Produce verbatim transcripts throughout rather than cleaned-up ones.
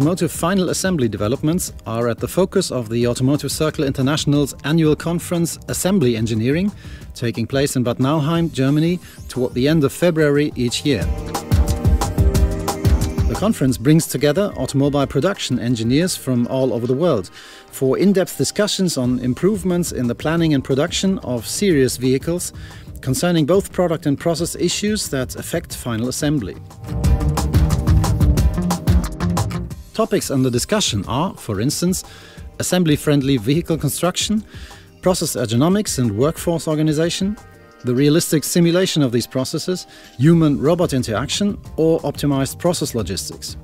automotive final assembly developments are at the focus of the Automotive Circle International's annual conference Assembly Engineering, taking place in Bad Nauheim, Germany, toward the end of February each year. The conference brings together automobile production engineers from all over the world for in-depth discussions on improvements in the planning and production of serious vehicles concerning both product and process issues that affect final assembly. Topics under discussion are, for instance, assembly-friendly vehicle construction, process ergonomics and workforce organization, the realistic simulation of these processes, human-robot interaction, or optimized process logistics.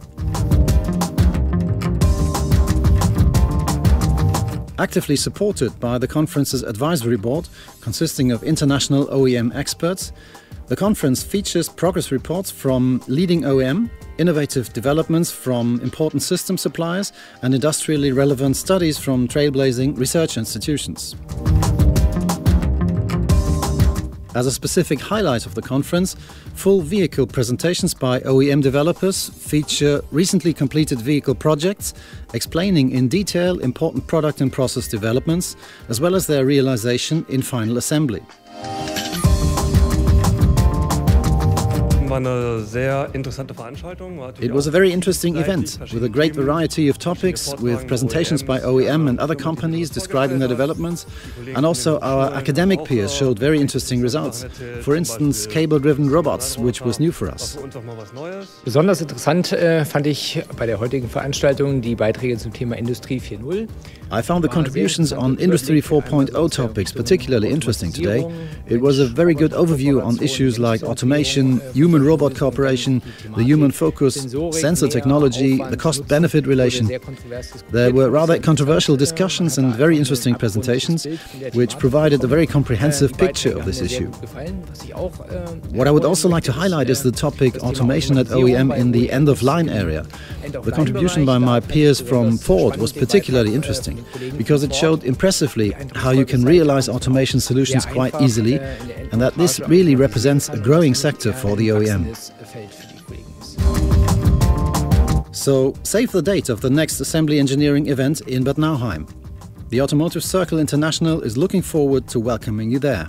Actively supported by the conference's advisory board, consisting of international O E M experts, the conference features progress reports from leading O E M, innovative developments from important system suppliers, and industrially relevant studies from trailblazing research institutions. As a specific highlight of the conference, full vehicle presentations by O E M developers feature recently completed vehicle projects, explaining in detail important product and process developments, as well as their realization in final assembly. It was a very interesting event, with a great variety of topics, with presentations by O E M and other companies describing their developments, and also our academic peers showed very interesting results. For instance, cable-driven robots, which was new for us. Besonders interessant uh, fand ich bei der heutigen Veranstaltung die Beiträge zum Thema Industrie four point oh. I found the contributions on Industry four point oh topics particularly interesting today. It was a very good overview on issues like automation, human robot cooperation, the human focus, sensor technology, the cost-benefit relation. There were rather controversial discussions and very interesting presentations, which provided a very comprehensive picture of this issue. What I would also like to highlight is the topic automation at O E M in the end-of-line area. The contribution by my peers from Ford was particularly interesting, because it showed impressively how you can realize automation solutions quite easily, and that this really represents a growing sector for the O E M. So, save the date of the next Assembly Engineering event in Bad Nauheim. The Automotive Circle International is looking forward to welcoming you there.